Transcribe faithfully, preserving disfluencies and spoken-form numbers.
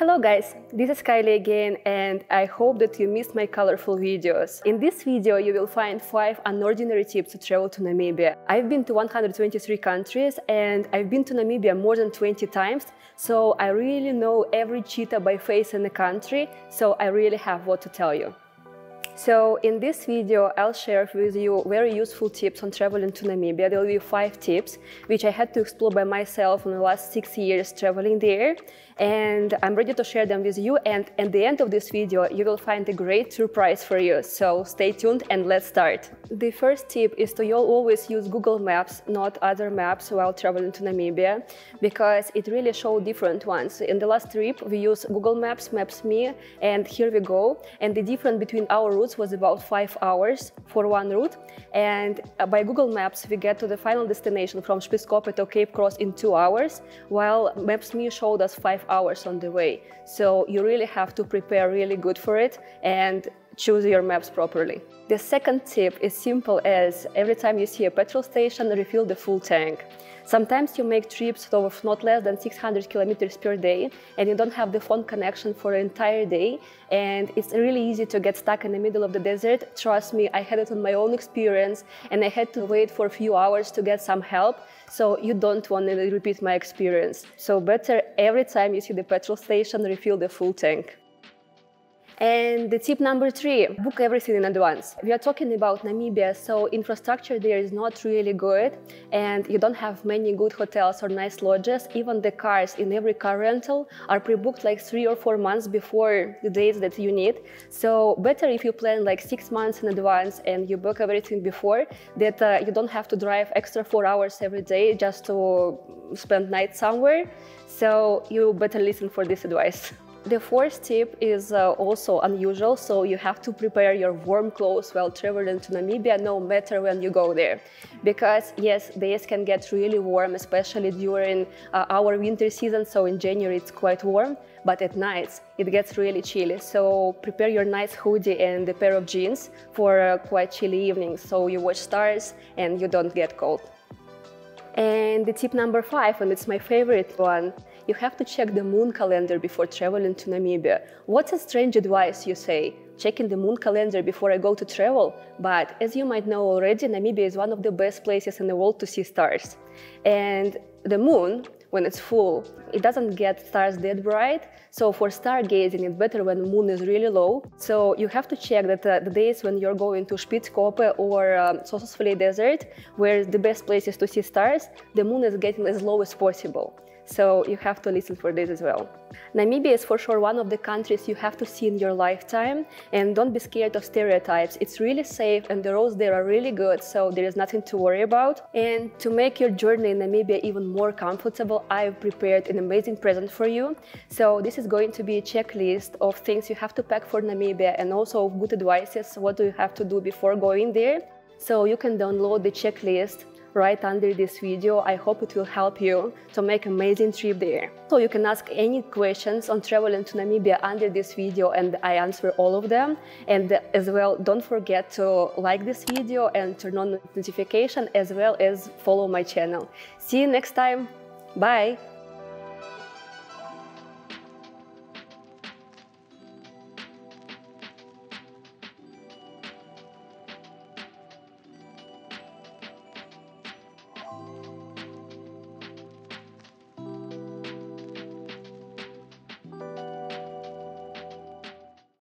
Hello guys, this is Kylie again, and I hope that you missed my colorful videos. In this video you will find five unordinary tips to travel to Namibia. I've been to one hundred twenty-three countries and I've been to Namibia more than twenty times, so I really know every cheetah by face in the country, so I really have what to tell you. So in this video I'll share with you very useful tips on traveling to Namibia. There will be five tips which I had to explore by myself in the last six years traveling there, and I'm ready to share them with you, and at the end of this video you will find a great surprise for you. So stay tuned and let's start. The first tip is to always use Google Maps, not other maps, while traveling to Namibia, because it really shows different ones. In the last trip we used Google Maps, Maps Me, and Here We Go, and the difference between our routes was about five hours for one route, and by Google Maps we get to the final destination from Spitzkoppe to Cape Cross in two hours, while Maps Me showed us five hours on the way. So you really have to prepare really good for it and choose your maps properly. The second tip is simple as every time you see a petrol station, refill the full tank. Sometimes you make trips of not less than six hundred kilometers per day and you don't have the phone connection for an entire day, and it's really easy to get stuck in the middle of the desert. Trust me, I had it on my own experience and I had to wait for a few hours to get some help, so you don't want to repeat my experience. So better every time you see the petrol station, refill the full tank. And the tip number three, book everything in advance. We are talking about Namibia, so infrastructure there is not really good and you don't have many good hotels or nice lodges. Even the cars in every car rental are pre-booked like three or four months before the dates that you need. So better if you plan like six months in advance and you book everything before, that uh, you don't have to drive extra four hours every day just to spend night somewhere. So you better listen for this advice. The fourth tip is uh, also unusual, so you have to prepare your warm clothes while traveling to Namibia, no matter when you go there. Because yes, days can get really warm, especially during uh, our winter season, so in January it's quite warm, but at nights it gets really chilly. So prepare your nice hoodie and a pair of jeans for uh, quite chilly evenings, so you watch stars and you don't get cold. And the tip number five, and it's my favorite one, you have to check the moon calendar before traveling to Namibia. What's a strange advice, you say? Checking the moon calendar before I go to travel? But as you might know already, Namibia is one of the best places in the world to see stars. And the moon, when it's full, it doesn't get stars that bright, so for stargazing it's better when the moon is really low. So you have to check that uh, the days when you're going to Spitzkoppe or um, Sossusvlei Desert, where the best places to see stars, the moon is getting as low as possible. So you have to listen for this as well. Namibia is for sure one of the countries you have to see in your lifetime, and don't be scared of stereotypes. It's really safe and the roads there are really good, so there is nothing to worry about. And to make your journey in Namibia even more comfortable, I've prepared an amazing present for you. So this is going to be a checklist of things you have to pack for Namibia, and also good advices, what do you have to do before going there. So you can download the checklist right under this video. I hope it will help you to make an amazing trip there. So you can ask any questions on traveling to Namibia under this video and I answer all of them. And as well, don't forget to like this video and turn on notification, as well as follow my channel. See you next time. Bye.